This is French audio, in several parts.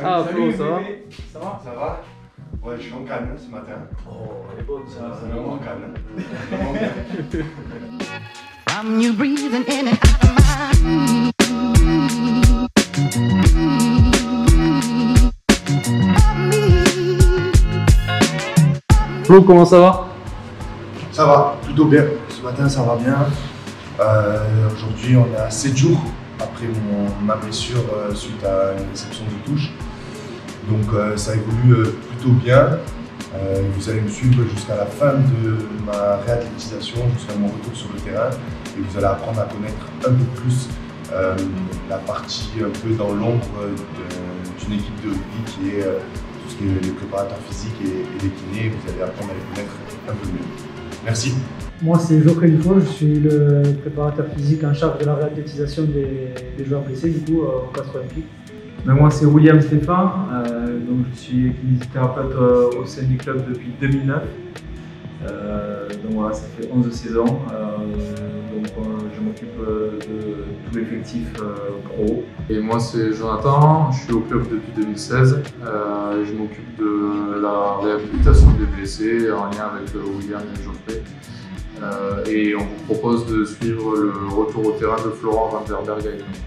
Ah, Flo, ça va? Ça va? Ça va? Ouais, je suis en canne ce matin. Oh, elle est bonne ça. C'est vraiment en canne. I'm you breathing in and out of my Flo, comment ça va? Ça va, plutôt bien. Ce matin, ça va bien. Aujourd'hui, on a 7 jours après ma blessure suite à une réception de touche. Donc ça évolue plutôt bien. Vous allez me suivre jusqu'à la fin de ma réathlétisation, jusqu'à mon retour sur le terrain. Et vous allez apprendre à connaître un peu plus la partie un peu dans l'ombre d'une équipe de rugby qui est tout ce qui est les préparateurs physiques et les kinés. Vous allez apprendre à les connaître un peu mieux. Merci. Moi, c'est Geoffrey Vanverberghe, je suis le préparateur physique en charge de la réathlétisation des joueurs blessés du coup au Castres Olympique. Ben moi, c'est William Stéphane, donc je suis kinésithérapeute au sein du club depuis 2009. Donc voilà, ça fait 11 saisons. Je m'occupe de tout l'effectif pro. Et moi, c'est Jonathan, je suis au club depuis 2016. Je m'occupe de la réhabilitation des blessés en lien avec William et Geoffrey. Et on vous propose de suivre le retour au terrain de Florent Vanverberghe avec nous.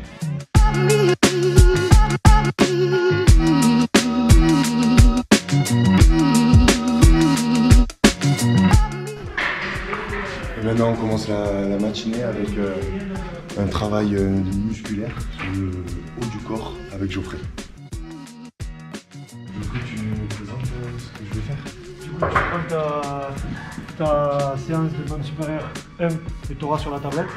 Maintenant, on commence la matinée avec un travail musculaire sur le haut du corps avec Geoffrey. Du coup, tu me présentes ce que je vais faire? Du coup, tu prends ta séance de bande supérieure 1 que tu auras sur la tablette.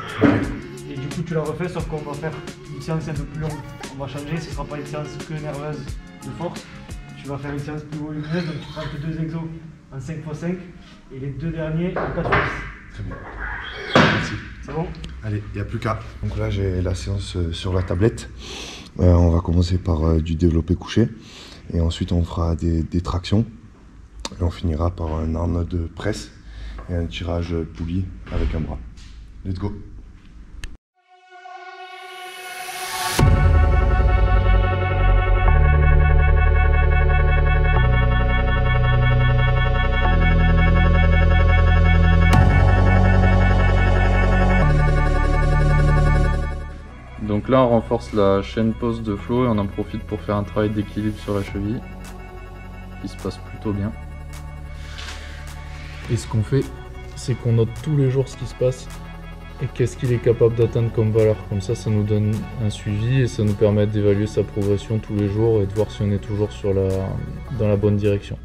Et du coup, tu la refais, sauf qu'on va faire une séance un peu plus longue. On va changer, ce ne sera pas une séance que nerveuse de force. Tu vas faire une séance plus volumineuse, donc tu prends tes deux exos en 5×5 et les deux derniers en 4×10. Très bien. Merci. C'est bon? Allez, il n'y a plus qu'à. Donc là, j'ai la séance sur la tablette. On va commencer par du développé couché. Et ensuite, on fera des tractions. Et on finira par un arnaud de presse et un tirage poulie avec un bras. Let's go! Donc là, on renforce la chaîne post de Flo et on en profite pour faire un travail d'équilibre sur la cheville qui se passe plutôt bien. Et ce qu'on fait, c'est qu'on note tous les jours ce qui se passe et qu'est-ce qu'il est capable d'atteindre comme valeur. Comme ça, ça nous donne un suivi et ça nous permet d'évaluer sa progression tous les jours et de voir si on est toujours dans la bonne direction.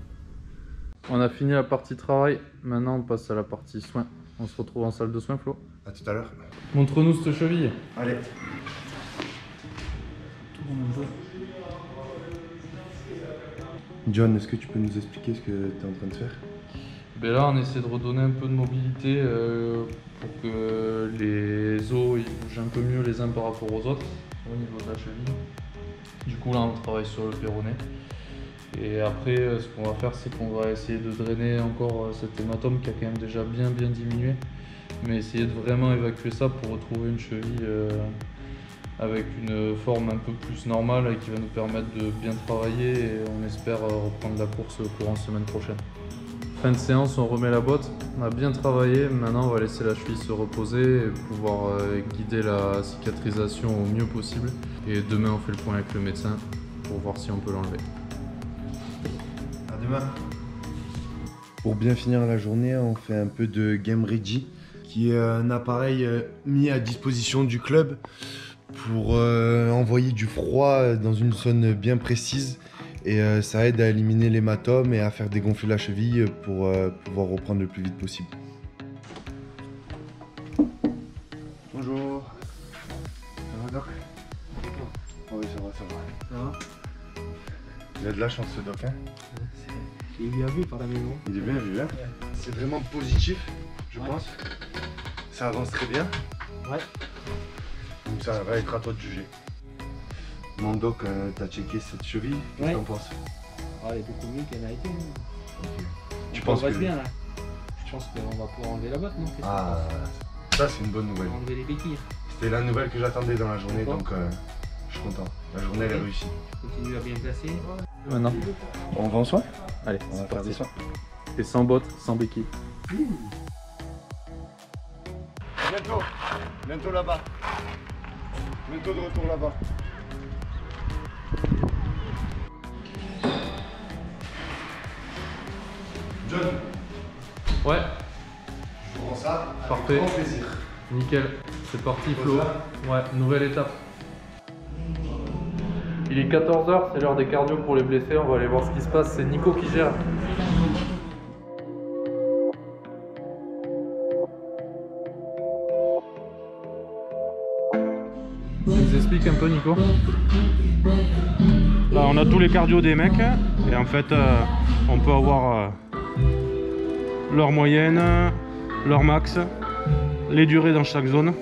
On a fini la partie travail, maintenant on passe à la partie soins. On se retrouve en salle de soins, Flo. A tout à l'heure. Montre-nous cette cheville. Allez. John, est-ce que tu peux nous expliquer ce que tu es en train de faire? Ben là, on essaie de redonner un peu de mobilité pour que les os ils bougent un peu mieux les uns par rapport aux autres au niveau de la cheville. Du coup, là, on travaille sur le péroné. Et après, ce qu'on va faire, c'est qu'on va essayer de drainer encore cet hématome qui a quand même déjà bien diminué. Mais essayer de vraiment évacuer ça pour retrouver une cheville avec une forme un peu plus normale et qui va nous permettre de bien travailler et on espère reprendre la course courant semaine prochaine. Fin de séance, on remet la botte, on a bien travaillé, maintenant on va laisser la cheville se reposer et pouvoir guider la cicatrisation au mieux possible. Et demain on fait le point avec le médecin pour voir si on peut l'enlever. À demain. Pour bien finir la journée, on fait un peu de Game Ready, qui est un appareil mis à disposition du club pour envoyer du froid dans une zone bien précise et ça aide à éliminer l'hématome et à faire dégonfler la cheville pour pouvoir reprendre le plus vite possible. Bonjour. Ça va, Doc? Oui, ça va, ça va. Ça va? Il a de la chance, ce Doc, hein? Il est bien vu par la maison. Il est bien vu, hein? Ouais. C'est vraiment positif, je pense. Ça avance très bien. Ouais. Donc ça va être à toi de juger. Mon Doc, t'as checké cette cheville, qu'est-ce que t'en penses? Elle est beaucoup mieux qu'elle a été. Okay. Tu penses que... bien là. Je pense qu'on va pouvoir enlever la botte, non? Ah, ça c'est une bonne nouvelle. On va enlever les béquilles. C'était la nouvelle que j'attendais dans la journée, donc je suis content. La journée, elle a réussi. Continue à bien placer. Maintenant. On va en soin. Allez, on va faire des soins. Et sans bottes, sans béquilles. Bientôt. Bientôt là-bas. Bientôt de retour là-bas. John. Ouais. Je prends ça avec parfait. Grand plaisir. Nickel. C'est parti Flo. Ouais, nouvelle étape. Il est 14 h, c'est l'heure des cardio pour les blessés, on va aller voir ce qui se passe, c'est Nico qui gère. Tu nous expliques un peu Nico? Là, on a tous les cardios des mecs et en fait on peut avoir leur moyenne, leur max, les durées dans chaque zone.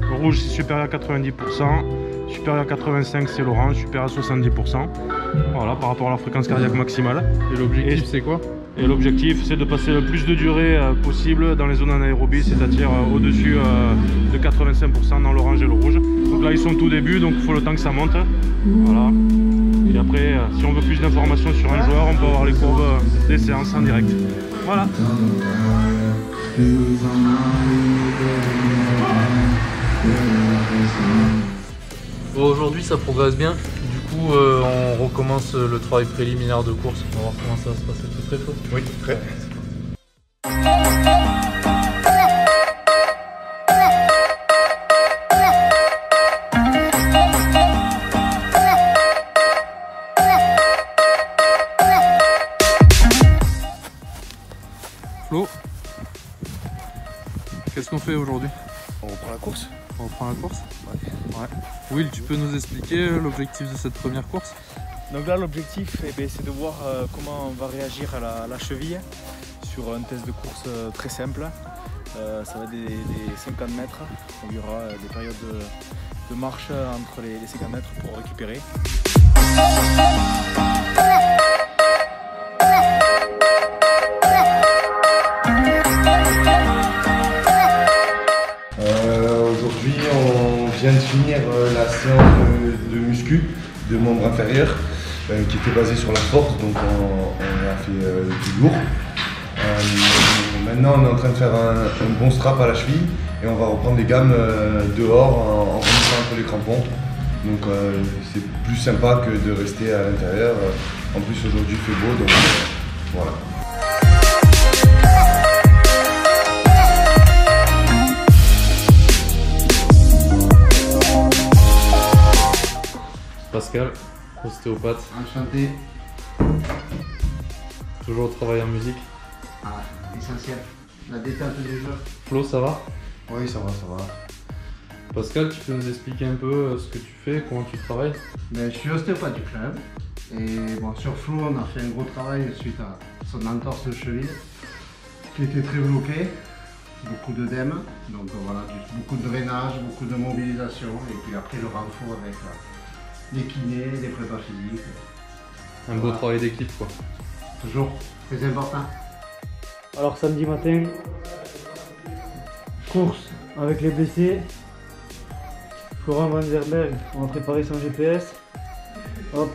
Le rouge c'est supérieur à 90%. Supérieur à 85 c'est l'orange, supérieur à 70%. Voilà, par rapport à la fréquence cardiaque maximale. Et l'objectif c'est quoi? Et l'objectif c'est de passer le plus de durée possible dans les zones anaérobies, c'est-à-dire au-dessus de 85% dans l'orange et le rouge. Donc là ils sont tout début, donc il faut le temps que ça monte. Voilà. Et après, si on veut plus d'informations sur un joueur, on peut avoir les courbes des séances en direct. Voilà. Aujourd'hui ça progresse bien, du coup on recommence le travail préliminaire de course, on va voir comment ça va se passer. T'es prêt Flo? Oui, prêt. Flo, qu'est-ce qu'on fait aujourd'hui? On reprend la course. On reprend la course? Ouais. Will, tu peux nous expliquer l'objectif de cette première course? Donc là, l'objectif, eh c'est de voir comment on va réagir à la cheville sur un test de course très simple. Ça va être des 50 mètres. Il y aura des périodes de marche entre les 50 mètres pour récupérer. Je viens de finir la séance de muscu de membre inférieur qui était basée sur la force, donc on a fait du lourd. Maintenant on est en train de faire un bon strap à la cheville et on va reprendre les gammes dehors en remontant un peu les crampons. Donc c'est plus sympa que de rester à l'intérieur. En plus aujourd'hui il fait beau, donc voilà. Pascal, ostéopathe. Enchanté. Toujours au travail en musique. Ah, essentiel. La détente des joueurs. Flo, ça va? Oui, ça va, ça va. Pascal, tu peux nous expliquer un peu ce que tu fais, comment tu travailles? Ben, je suis ostéopathe du club. Et bon, sur Flo, on a fait un gros travail suite à son entorse de cheville qui était très bloquée. Beaucoup d'œdèmes. Donc voilà, beaucoup de drainage, beaucoup de mobilisation. Et puis après, le renfort avec... des kinés, des prépas physiques. Un beau travail d'équipe quoi. Toujours, c'est important. Alors samedi matin, course avec les blessés. Florent Vanverberghe, on a préparé son GPS. Hop,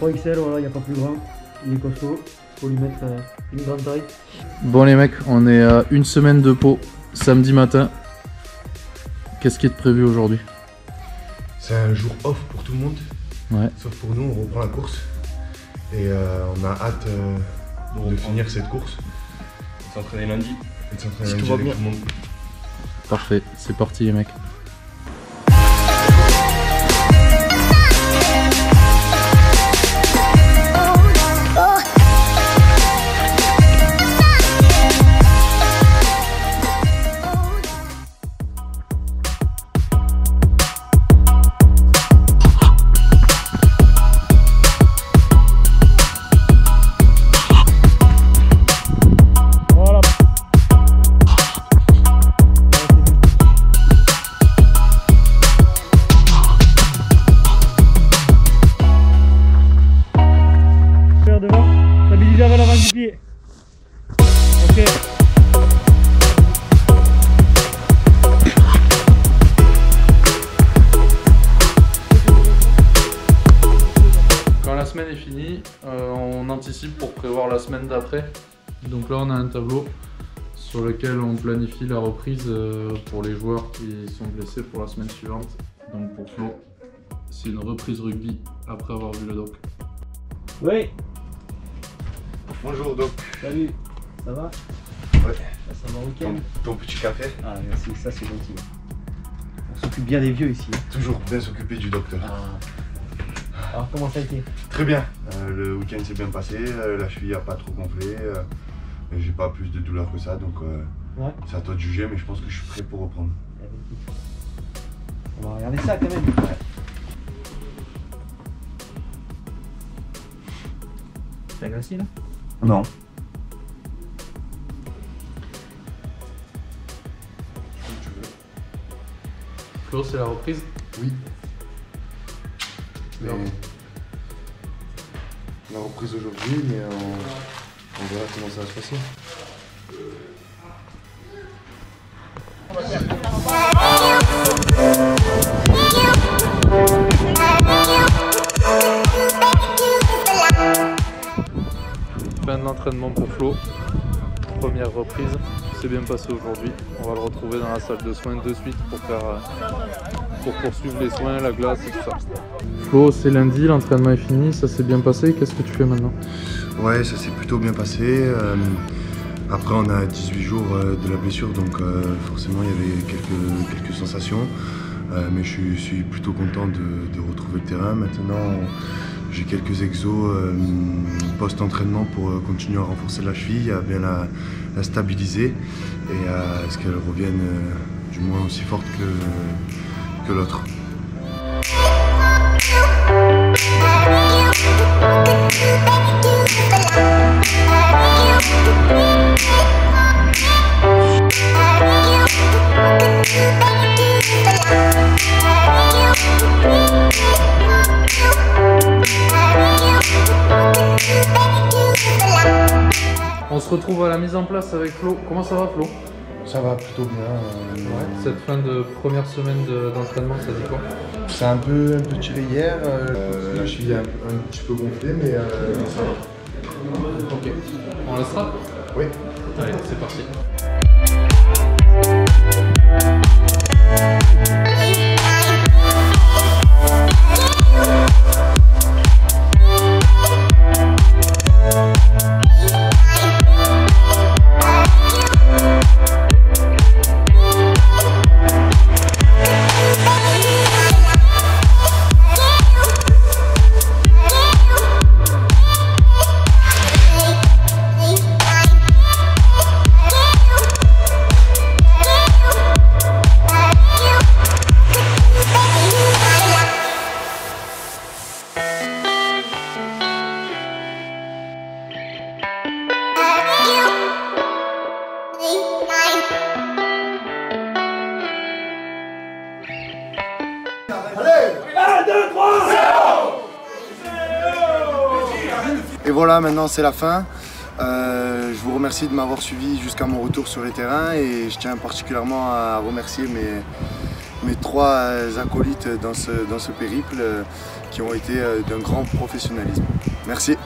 3XL, voilà, il n'y a pas plus grand. Il est costaud, il faut lui mettre une grande taille. Bon les mecs, on est à une semaine de peau, samedi matin. Qu'est-ce qui est prévu aujourd'hui? C'est un jour off pour tout le monde, ouais. Sauf pour nous, on reprend la course et on a hâte de finir cette course. Et de s'entraîner lundi. Et de s'entraîner lundi avec tout le monde. Parfait, c'est parti les mecs. la semaine est finie, on anticipe pour prévoir la semaine d'après. Donc là on a un tableau sur lequel on planifie la reprise pour les joueurs qui sont blessés pour la semaine suivante. Donc pour Flo, c'est une reprise rugby après avoir vu le doc. Oui. Bonjour doc. Salut, ça va? Ouais. Ça va au week-end? Ton petit café? Ah merci, ça c'est gentil. On s'occupe bien des vieux ici. Toujours bien s'occuper du docteur. Ah. Alors comment ça a été? Très bien, le week-end s'est bien passé, la cheville n'a pas trop gonflé, j'ai pas plus de douleur que ça, donc ouais. C'est à toi de juger, mais je pense que je suis prêt pour reprendre. On va regarder ça quand même. Ouais. T'es agressé là? Non. C'est la reprise? Oui. Mais... la reprise aujourd'hui, mais on verra comment ça va se passer. Fin de l'entraînement pour Flo. Première reprise, c'est bien passé aujourd'hui. On va le retrouver dans la salle de soins de suite pour poursuivre les soins, la glace et tout ça. Flo, c'est lundi, l'entraînement est fini, ça s'est bien passé. Qu'est-ce que tu fais maintenant? Ouais, ça s'est plutôt bien passé. Après, on a 18 jours de la blessure, donc forcément, il y avait quelques sensations. Mais je suis plutôt content de retrouver le terrain. Maintenant, j'ai quelques exos post-entraînement pour continuer à renforcer la cheville, à bien la stabiliser et à ce qu'elle revienne du moins aussi forte que l'autre. On se retrouve à la mise en place avec Flo. Comment ça va Flo? Ça va plutôt bien. Ouais. Cette fin de première semaine d'entraînement, ça dit quoi? C'est un peu tiré hier. Là je suis un petit peu gonflé, mais ça va. Ok. On laissera? Oui. Allez, c'est parti. Et voilà, maintenant c'est la fin. Je vous remercie de m'avoir suivi jusqu'à mon retour sur les terrains et je tiens particulièrement à remercier mes trois acolytes dans ce périple qui ont été d'un grand professionnalisme. Merci.